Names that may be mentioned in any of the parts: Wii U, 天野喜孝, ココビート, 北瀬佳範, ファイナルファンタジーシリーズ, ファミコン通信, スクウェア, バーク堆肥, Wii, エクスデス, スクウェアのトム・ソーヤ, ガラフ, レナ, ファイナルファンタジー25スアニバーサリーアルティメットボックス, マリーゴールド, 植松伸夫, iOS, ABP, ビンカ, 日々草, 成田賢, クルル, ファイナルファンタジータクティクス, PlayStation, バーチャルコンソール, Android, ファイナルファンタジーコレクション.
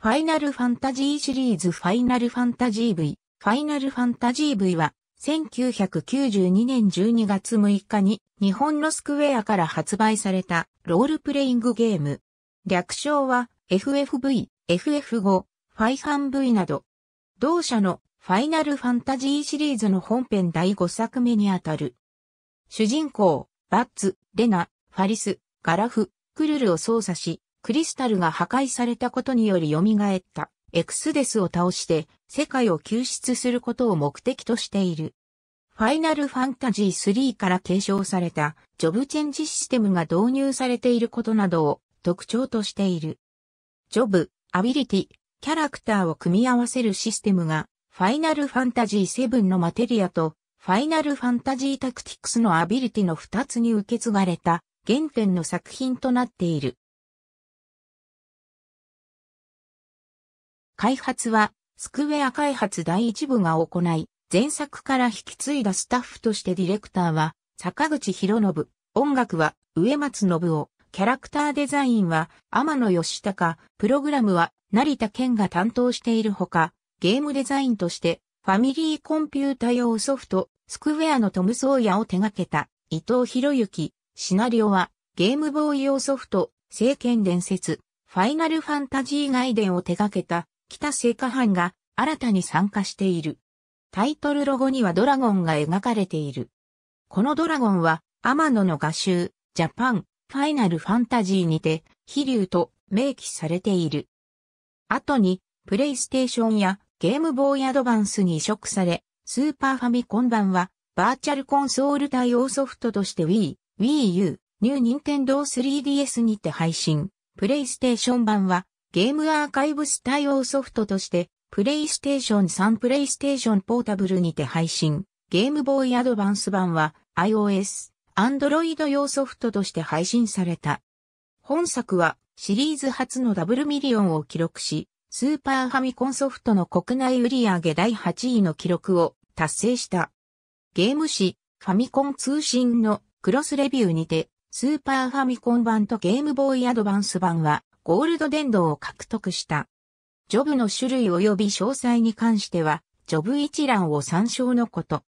ファイナルファンタジーシリーズファイナルファンタジー V。ファイナルファンタジー V は1992年12月6日に日本のスクウェアから発売されたロールプレイングゲーム。略称は FFV、FF5、FF5 など。同社のファイナルファンタジーシリーズの本編第5作目にあたる。主人公、バッツ、レナ、ファリス、ガラフ、クルルを操作し、クリスタルが破壊されたことにより蘇ったエクスデスを倒して世界を救出することを目的としている。ファイナルファンタジー3から継承されたジョブチェンジシステムが導入されていることなどを特徴としている。ジョブ、アビリティ、キャラクターを組み合わせるシステムがファイナルファンタジー7のマテリアとファイナルファンタジータクティクスのアビリティの2つに受け継がれた原点の作品となっている。開発は、スクウェア開発第一部が行い、前作から引き継いだスタッフとしてディレクターは、坂口博信、音楽は、植松信夫、キャラクターデザインは、天野義孝、プログラムは、成田健が担当しているほか、ゲームデザインとして、ファミリーコンピュータ用ソフト、スクウェアのトム・ソーヤを手掛けた、伊藤博之、シナリオは、ゲームボーイ用ソフト、聖剣伝説、ファイナルファンタジー外伝を手掛けた、北製菓班が新たに参加している。タイトルロゴにはドラゴンが描かれている。このドラゴンは天野の画集、ジャパン、ファイナルファンタジーにて、飛竜と明記されている。後に、プレイステーションやゲームボーイアドバンスに移植され、スーパーファミコン版は、バーチャルコンソール対応ソフトとして Wii、Wii U、ニュー・ニンテンドー 3DS にて配信。プレイステーション版は、ゲームアーカイブス対応ソフトとして、プレイステーション3プレイステーションポータブルにて配信。ゲームボーイアドバンス版は、iOS、Android 用ソフトとして配信された。本作は、シリーズ初のダブルミリオンを記録し、スーパーファミコンソフトの国内売上第8位の記録を達成した。ゲーム誌、ファミコン通信のクロスレビューにて、スーパーファミコン版とゲームボーイアドバンス版は、ゴールド殿堂を獲得した。ジョブの種類及び詳細に関しては、ジョブ一覧を参照のこと。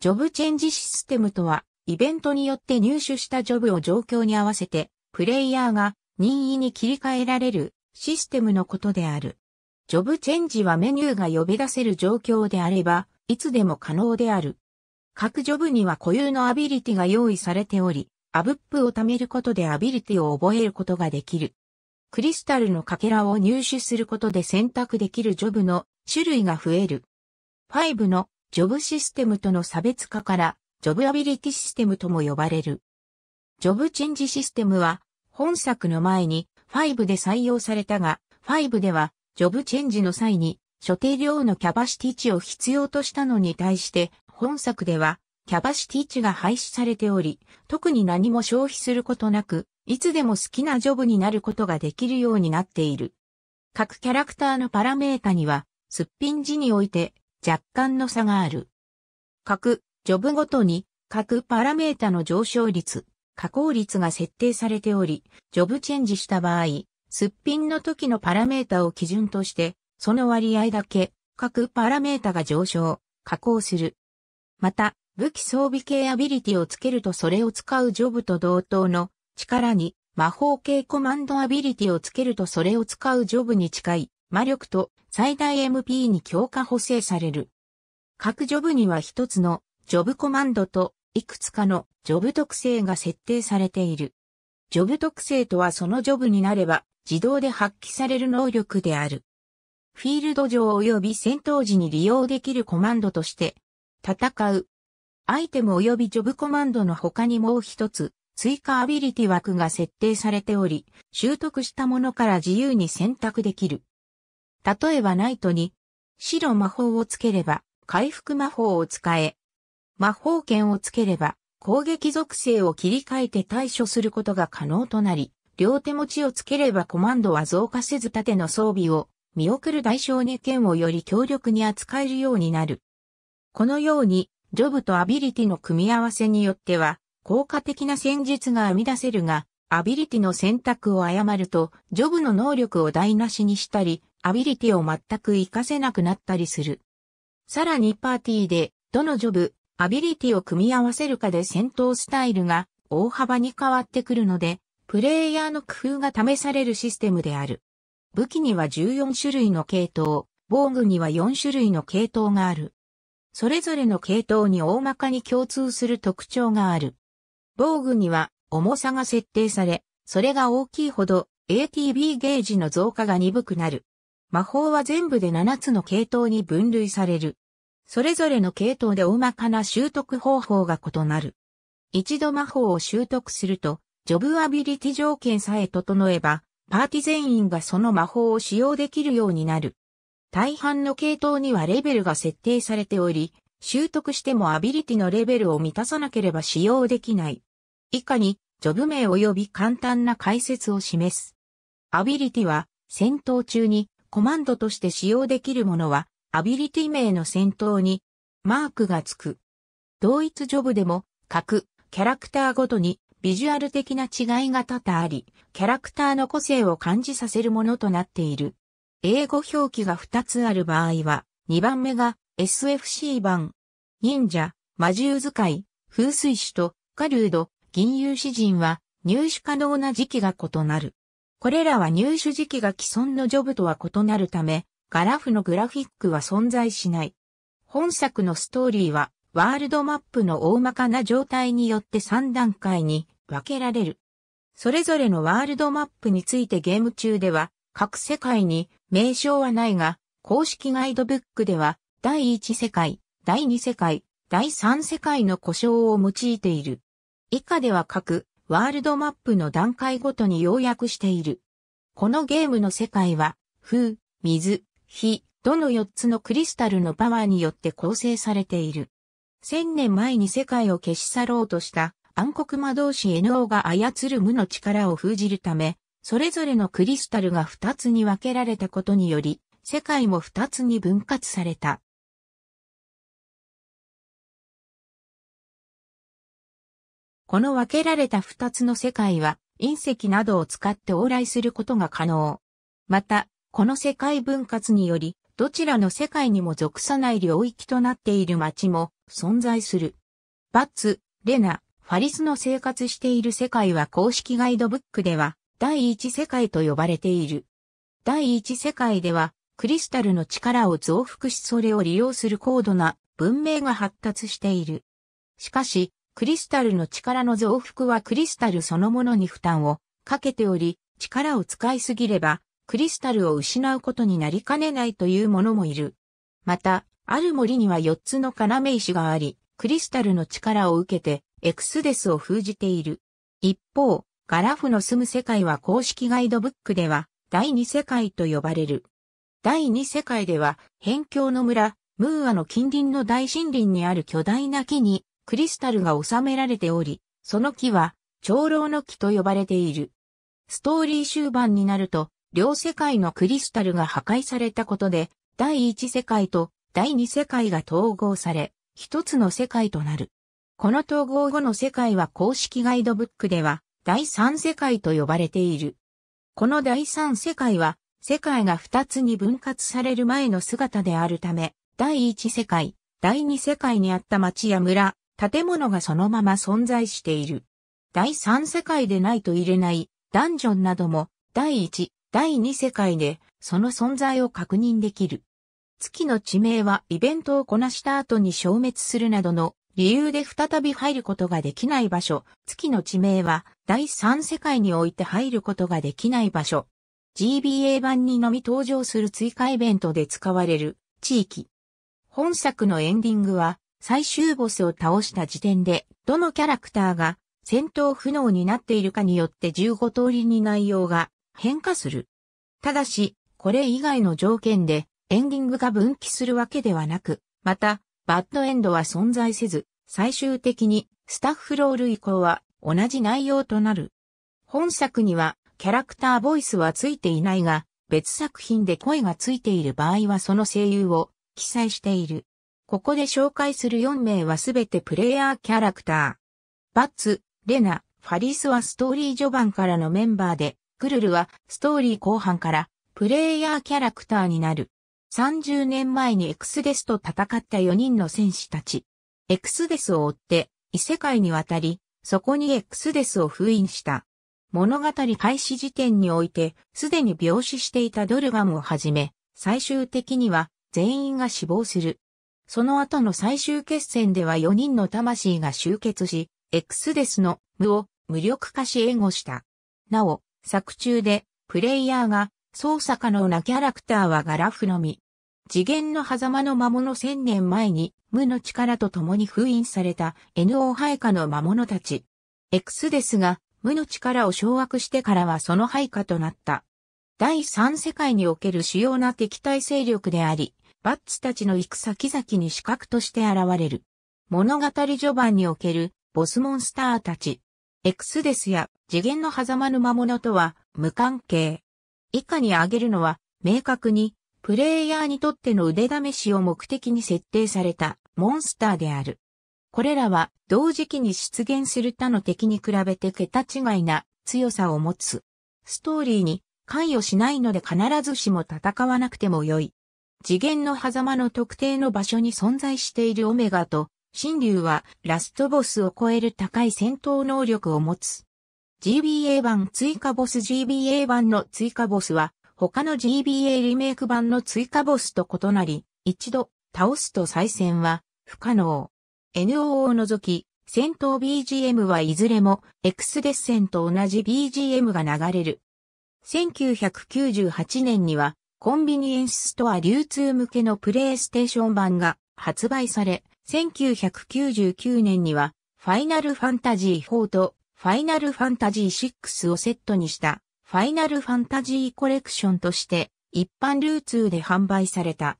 ジョブチェンジシステムとは、イベントによって入手したジョブを状況に合わせて、プレイヤーが任意に切り替えられるシステムのことである。ジョブチェンジはメニューが呼び出せる状況であれば、いつでも可能である。各ジョブには固有のアビリティが用意されており、ABPを貯めることでアビリティを覚えることができる。クリスタルのかけらを入手することで選択できるジョブの種類が増える。5のジョブシステムとの差別化からジョブアビリティシステムとも呼ばれる。ジョブチェンジシステムは本作の前に5で採用されたが、5ではジョブチェンジの際に所定量のキャパシティ値を必要としたのに対して本作ではキャパシティ値が廃止されており、特に何も消費することなく、いつでも好きなジョブになることができるようになっている。各キャラクターのパラメータには、すっぴん時において若干の差がある。各ジョブごとに各パラメータの上昇率、下降率が設定されており、ジョブチェンジした場合、すっぴんの時のパラメータを基準として、その割合だけ各パラメータが上昇、下降する。また、武器装備系アビリティをつけるとそれを使うジョブと同等の力に魔法系コマンドアビリティをつけるとそれを使うジョブに近い魔力と最大 MP に強化補正される。各ジョブには一つのジョブコマンドといくつかのジョブ特性が設定されている。ジョブ特性とはそのジョブになれば自動で発揮される能力である。フィールド上及び戦闘時に利用できるコマンドとして戦う。アイテム及びジョブコマンドの他にもう一つ。追加アビリティ枠が設定されており、習得したものから自由に選択できる。例えばナイトに、白魔法をつければ回復魔法を使え、魔法剣をつければ攻撃属性を切り替えて対処することが可能となり、両手持ちをつければコマンドは増加せず盾の装備を見送る代償に剣をより強力に扱えるようになる。このように、ジョブとアビリティの組み合わせによっては、効果的な戦術が編み出せるが、アビリティの選択を誤ると、ジョブの能力を台無しにしたり、アビリティを全く活かせなくなったりする。さらにパーティーで、どのジョブ、アビリティを組み合わせるかで戦闘スタイルが大幅に変わってくるので、プレイヤーの工夫が試されるシステムである。武器には14種類の系統、防具には4種類の系統がある。それぞれの系統に大まかに共通する特徴がある。防具には重さが設定され、それが大きいほど ATB ゲージの増加が鈍くなる。魔法は全部で7つの系統に分類される。それぞれの系統で大まかな習得方法が異なる。一度魔法を習得すると、ジョブアビリティ条件さえ整えば、パーティ全員がその魔法を使用できるようになる。大半の系統にはレベルが設定されており、習得してもアビリティのレベルを満たさなければ使用できない。以下に、ジョブ名及び簡単な解説を示す。アビリティは、戦闘中にコマンドとして使用できるものは、アビリティ名の先頭にマークがつく。同一ジョブでも、各キャラクターごとにビジュアル的な違いが多々あり、キャラクターの個性を感じさせるものとなっている。英語表記が2つある場合は、2番目が SFC 版。忍者、魔獣使い、風水師と狩人、吟遊詩人は入手可能な時期が異なる。これらは入手時期が既存のジョブとは異なるため、ガラフのグラフィックは存在しない。本作のストーリーは、ワールドマップの大まかな状態によって3段階に分けられる。それぞれのワールドマップについてゲーム中では、各世界に名称はないが、公式ガイドブックでは、第1世界、第2世界、第3世界の呼称を用いている。以下では各ワールドマップの段階ごとに要約している。このゲームの世界は、風、水、火、土の4つのクリスタルのパワーによって構成されている。1000年前に世界を消し去ろうとした暗黒魔導士 NO が操る無の力を封じるため、それぞれのクリスタルが2つに分けられたことにより、世界も2つに分割された。この分けられた2つの世界は、隕石などを使って往来することが可能。また、この世界分割により、どちらの世界にも属さない領域となっている町も存在する。バッツ、レナ、ファリスの生活している世界は公式ガイドブックでは、第一世界と呼ばれている。第一世界では、クリスタルの力を増幅しそれを利用する高度な文明が発達している。しかし、クリスタルの力の増幅はクリスタルそのものに負担をかけており、力を使いすぎれば、クリスタルを失うことになりかねないというものもいる。また、ある森には4つの要石があり、クリスタルの力を受けて、エクスデスを封じている。一方、ガラフの住む世界は公式ガイドブックでは、第2世界と呼ばれる。第2世界では、辺境の村、ムーアの近隣の大森林にある巨大な木に、クリスタルが収められており、その木は、長老の木と呼ばれている。ストーリー終盤になると、両世界のクリスタルが破壊されたことで、第1世界と第2世界が統合され、一つの世界となる。この統合後の世界は公式ガイドブックでは、第3世界と呼ばれている。この第3世界は、世界が2つに分割される前の姿であるため、第1世界、第2世界にあった町や村、建物がそのまま存在している。第3世界でないといれないダンジョンなども、第1、第2世界でその存在を確認できる。月の地名はイベントをこなした後に消滅するなどの理由で再び入ることができない場所。月の地名は第3世界において入ることができない場所。GBA 版にのみ登場する追加イベントで使われる地域。本作のエンディングは最終ボスを倒した時点でどのキャラクターが戦闘不能になっているかによって15通りに内容が変化する。ただし、これ以外の条件でエンディングが分岐するわけではなく、また、バッドエンドは存在せず、最終的にスタッフロール以降は同じ内容となる。本作にはキャラクターボイスはついていないが、別作品で声がついている場合はその声優を記載している。ここで紹介する4名はすべてプレイヤーキャラクター。バッツ、レナ、ファリスはストーリー序盤からのメンバーで、グルルはストーリー後半からプレイヤーキャラクターになる。30年前にエクスデスと戦った4人の戦士たち。エクスデスを追って異世界に渡り、そこにエクスデスを封印した。物語開始時点において、すでに病死していたドルガムをはじめ、最終的には全員が死亡する。その後の最終決戦では4人の魂が集結し、エクスデスの無を無力化し援護した。なお、作中でプレイヤーが操作可能なキャラクターはガラフのみ。次元の狭間の魔物1000年前に無の力と共に封印された NO 配下の魔物たち。エクスデスが無の力を掌握してからはその配下となった。第三世界における主要な敵対勢力であり、バッツたちの行く先々に刺客として現れる。物語序盤におけるボスモンスターたち。エクスデスや次元の狭間の魔物とは無関係。以下に挙げるのは明確にプレイヤーにとっての腕試しを目的に設定されたモンスターである。これらは同時期に出現する他の敵に比べて桁違いな強さを持つ。ストーリーに関与しないので必ずしも戦わなくてもよい。次元の狭間の特定の場所に存在しているオメガと神竜はラストボスを超える高い戦闘能力を持つ。GBA 版追加ボス GBA 版の追加ボスは他の GBA リメイク版の追加ボスと異なり、一度倒すと再戦は不可能。NO を除き、戦闘 BGM はいずれもエクスデス戦と同じ BGM が流れる。1998年にはコンビニエンスストア流通向けのプレイステーション版が発売され、1999年にはファイナルファンタジー4とファイナルファンタジー6をセットにした。ファイナルファンタジーコレクションとして一般流通で販売された。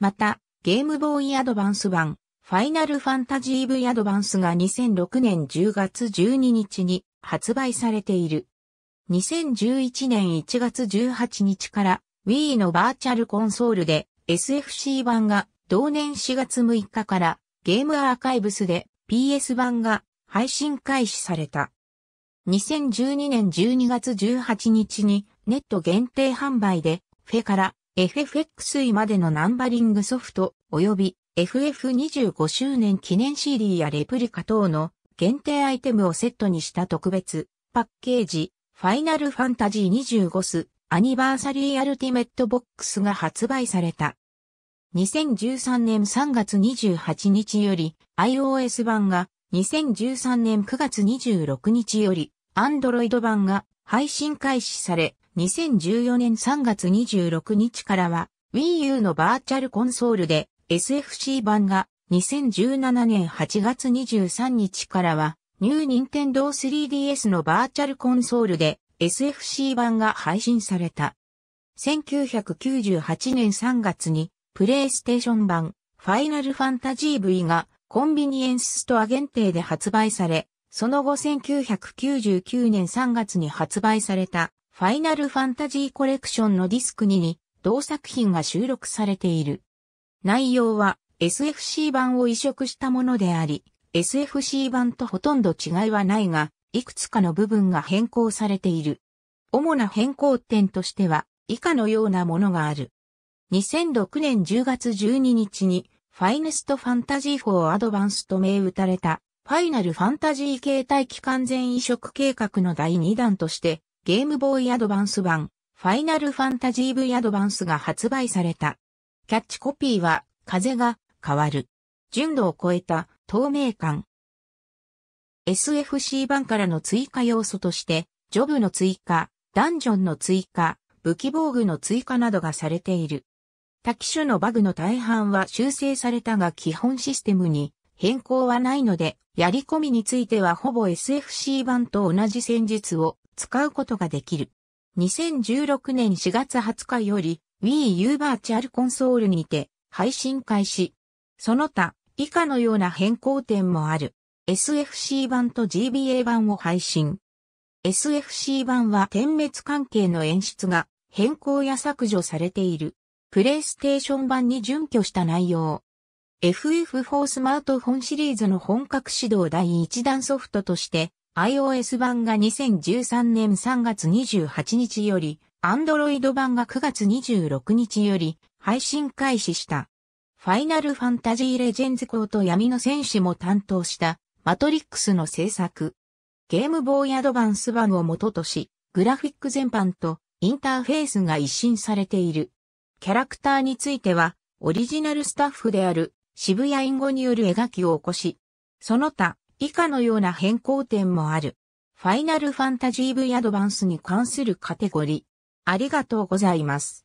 また、ゲームボーイアドバンス版、ファイナルファンタジー V アドバンスが2006年10月12日に発売されている。2011年1月18日から Wii のバーチャルコンソールで SFC 版が同年4月6日からゲームアーカイブスで PS 版が配信開始された。2012年12月18日にネット限定販売で FF から FFXE までのナンバリングソフト及び FF25 周年記念 CD やレプリカ等の限定アイテムをセットにした特別パッケージファイナルファンタジー25スアニバーサリーアルティメットボックスが発売された。2013年3月28日より iOS 版が2013年9月26日よりAndroid 版が配信開始され、2014年3月26日からは Wii U のバーチャルコンソールで SFC 版が2017年8月23日からは New Nintendo 3DS のバーチャルコンソールで SFC 版が配信された。1998年3月にプレイステーション版ファイナルファンタジー V がコンビニエンスストア限定で発売され、その後1999年3月に発売されたファイナルファンタジーコレクションのディスク2に同作品が収録されている。内容は SFC 版を移植したものであり、SFC 版とほとんど違いはないが、いくつかの部分が変更されている。主な変更点としては以下のようなものがある。2006年10月12日にファイナルファンタジー4アドバンスと銘打たれたファイナルファンタジー形態機完全移植計画の第2弾としてゲームボーイアドバンス版ファイナルファンタジー V アドバンスが発売された。キャッチコピーは風が変わる。純度を超えた透明感。SFC 版からの追加要素としてジョブの追加、ダンジョンの追加、武器防具の追加などがされている。多機種のバグの大半は修正されたが基本システムに変更はないので、やり込みについてはほぼ SFC 版と同じ戦術を使うことができる。2016年4月20日より Wii U バーチャルコンソールにて配信開始。その他以下のような変更点もある。SFC 版と GBA 版を配信。SFC 版は点滅関係の演出が変更や削除されている。プレイステーション版に準拠した内容。FF4 スマートフォンシリーズの本格始動第1弾ソフトとして iOS 版が2013年3月28日より Android 版が9月26日より配信開始した。Final Fantasy Legends 光と闇の戦士も担当したマトリックスの制作。ゲームボーイアドバンス版を元とし、グラフィック全般とインターフェースが一新されている。キャラクターについては、オリジナルスタッフである渋谷隠語による描きを起こし、その他以下のような変更点もある。ファイナルファンタジー V アドバンスに関するカテゴリー。ありがとうございます。